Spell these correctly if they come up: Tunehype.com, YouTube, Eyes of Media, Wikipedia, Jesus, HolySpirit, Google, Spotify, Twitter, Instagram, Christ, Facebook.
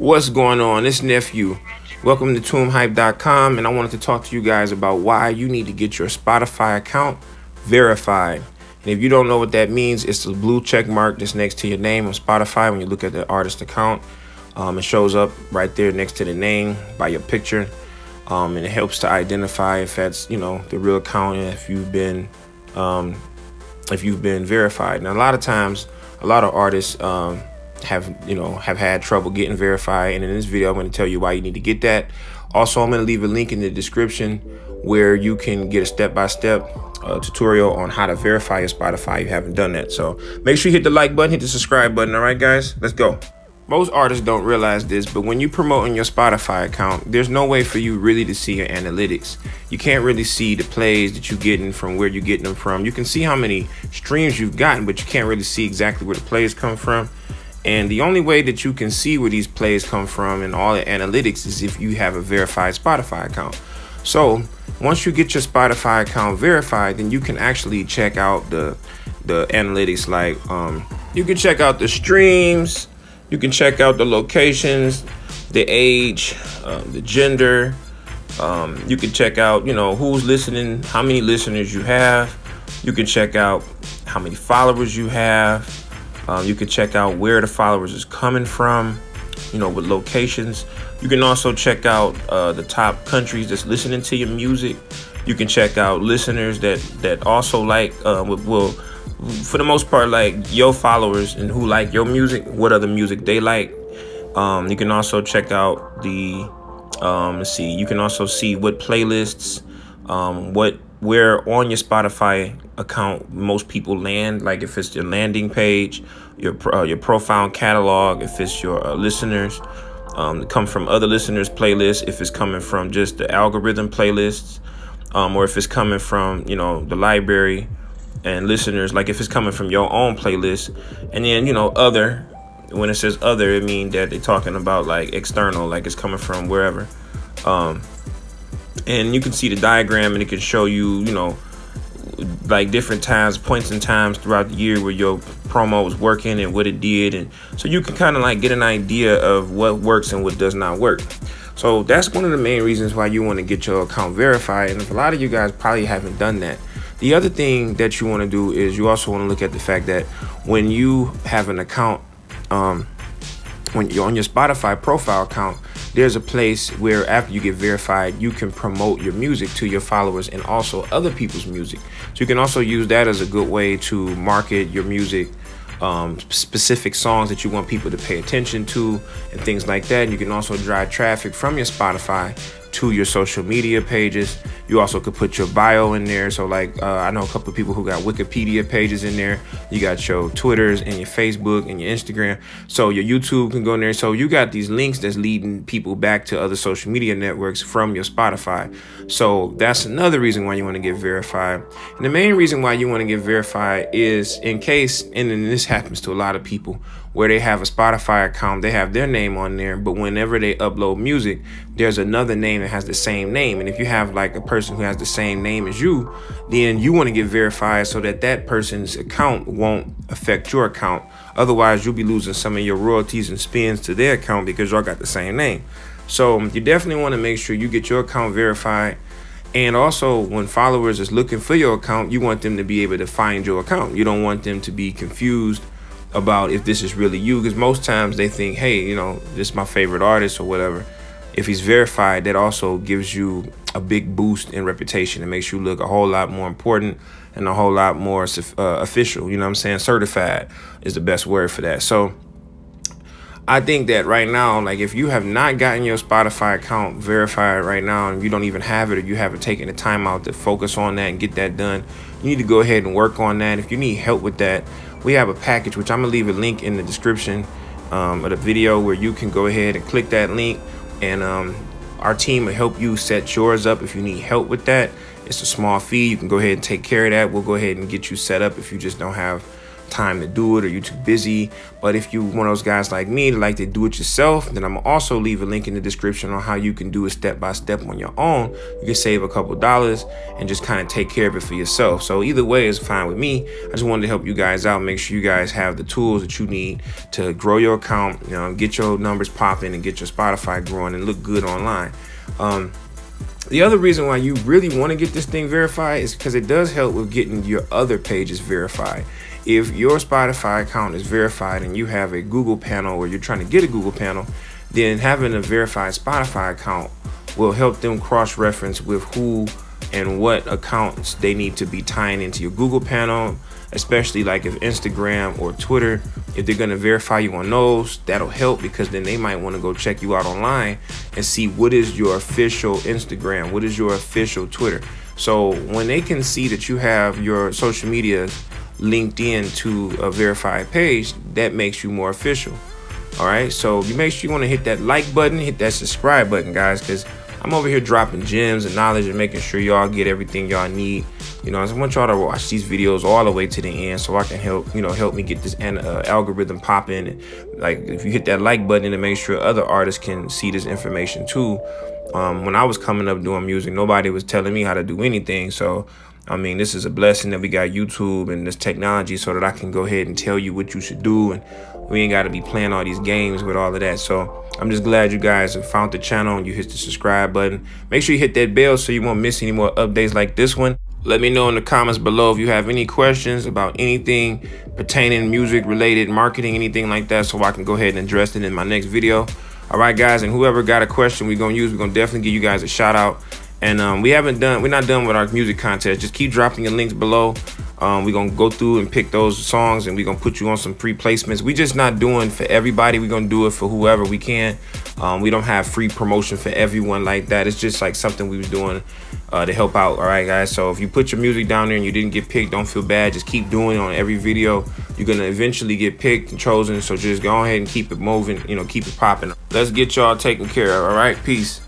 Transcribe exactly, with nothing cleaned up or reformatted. What's going on? It's Nephew. Welcome to Tunehype dot com, and I wanted to talk to you guys about why you need to get your Spotify account verified. And if you don't know what that means, it's the blue check mark that's next to your name on Spotify. When you look at the artist account, um, it shows up right there next to the name by your picture. Um, and it helps to identify if that's, you know, the real account, if you've been um, if you've been verified. Now, a lot of times, a lot of artists um, have, you know, have had trouble getting verified. And in this video, I'm going to tell you why you need to get that. Also, I'm going to leave a link in the description where you can get a step-by-step uh, tutorial on how to verify your Spotify if you haven't done that. So make sure you hit the like button, hit the subscribe button. All right, guys, let's go. Most artists don't realize this, but when you promote in your Spotify account, there's no way for you really to see your analytics. You can't really see the plays that you're getting from where you're getting them from. You can see how many streams you've gotten, but you can't really see exactly where the plays come from. And the only way that you can see where these plays come from and all the analytics is if you have a verified Spotify account. So once you get your Spotify account verified, then you can actually check out the, the analytics. Like um, you can check out the streams. You can check out the locations, the age, um, the gender. Um, you can check out, you know, who's listening, how many listeners you have. You can check out how many followers you have. Um, you can check out where the followers is coming from, you know, with locations. You can also check out uh, the top countries that's listening to your music. You can check out listeners that that also like, uh, will, for the most part, like your followers and who like your music, what other music they like. Um, you can also check out the, um, let's see, you can also see what playlists, um, what, where on your Spotify account most people land. Like if it's your landing page, your uh, your profile catalog, if it's your uh, listeners, um, come from other listeners' playlists, if it's coming from just the algorithm playlists, um, or if it's coming from, you know, the library and listeners, like if it's coming from your own playlist. And then, you know, other, when it says other, it means that they're talking about like external, like it's coming from wherever. Um, and you can see the diagram, and it can show you, you know, like different times, points and times throughout the year where your promo was working and what it did. And so you can kind of like get an idea of what works and what does not work. So that's one of the main reasons why you want to get your account verified. And a lot of you guys probably haven't done that. The other thing that you want to do is you also want to look at the fact that when you have an account, um, when you're on your Spotify profile account, there's a place where after you get verified, you can promote your music to your followers and also other people's music. So you can also use that as a good way to market your music, um, specific songs that you want people to pay attention to and things like that. And you can also drive traffic from your Spotify to your social media pages. You also could put your bio in there. So like, uh, I know a couple of people who got Wikipedia pages in there. You got your Twitters and your Facebook and your Instagram. So your YouTube can go in there. So you got these links that's leading people back to other social media networks from your Spotify. So that's another reason why you want to get verified. And the main reason why you want to get verified is in case, and then this happens to a lot of people, where they have a Spotify account, they have their name on there, but whenever they upload music, there's another name that has the same name. And if you have like a person who has the same name as you, then you want to get verified so that that person's account won't affect your account. Otherwise, you'll be losing some of your royalties and spins to their account because y'all got the same name. So you definitely want to make sure you get your account verified. And also, when followers is looking for your account, you want them to be able to find your account. You don't want them to be confused about if this is really you, because most times they think, hey, you know, this is my favorite artist or whatever. If he's verified, that also gives you a big boost in reputation. It makes you look a whole lot more important and a whole lot more uh, official. You know what I'm saying? Certified is the best word for that. So I think that right now, like if you have not gotten your Spotify account verified right now and you don't even have it, or you haven't taken the time out to focus on that and get that done, you need to go ahead and work on that. If you need help with that, we have a package, which I'm gonna leave a link in the description um, of the video, where you can go ahead and click that link, and um, our team will help you set yours up if you need help with that. It's a small fee. You can go ahead and take care of that. We'll go ahead and get you set up if you just don't have time to do it or you're too busy. But if you're one of those guys like me that like to do it yourself, then I'm also leave a link in the description on how you can do it step by step on your own. You can save a couple dollars and just kind of take care of it for yourself. So either way is fine with me. I just wanted to help you guys out, make sure you guys have the tools that you need to grow your account, you know, get your numbers popping and get your Spotify growing and look good online. Um, The other reason why you really want to get this thing verified is because it does help with getting your other pages verified. If your Spotify account is verified and you have a Google panel or you're trying to get a Google panel, then having a verified Spotify account will help them cross-reference with who and what accounts they need to be tying into your Google panel, especially like if Instagram or Twitter, if they're going to verify you on those, that'll help, because then they might want to go check you out online and see what is your official Instagram, what is your official Twitter. So when they can see that you have your social media linked in to a verified page, that makes you more official. All right, so you make sure you want to hit that like button, hit that subscribe button, guys, because I'm over here dropping gems and knowledge and making sure y'all get everything y'all need. You know, I just want y'all to watch these videos all the way to the end so I can help, you know, help me get this uh, algorithm popping. Like, if you hit that like button to make sure other artists can see this information too. Um, when I was coming up doing music, nobody was telling me how to do anything. So, I mean, this is a blessing that we got YouTube and this technology so that I can go ahead and tell you what you should do. And we ain't got to be playing all these games with all of that. So I'm just glad you guys have found the channel and you hit the subscribe button. Make sure you hit that bell so you won't miss any more updates like this one. Let me know in the comments below if you have any questions about anything pertaining music related, marketing, anything like that, so I can go ahead and address it in my next video. All right, guys, and whoever got a question we're going to use, we're going to definitely give you guys a shout out. And um, we haven't done, we're not done with our music contest. Just keep dropping your links below. Um, we're going to go through and pick those songs and we're going to put you on some free placements. We're just not doing for everybody. We're going to do it for whoever we can. Um, we don't have free promotion for everyone like that. It's just like something we was doing uh, to help out. All right, guys. So if you put your music down there and you didn't get picked, don't feel bad. Just keep doing it on every video. You're going to eventually get picked and chosen. So just go ahead and keep it moving, you know, keep it popping. Let's get y'all taken care of. All right. Peace.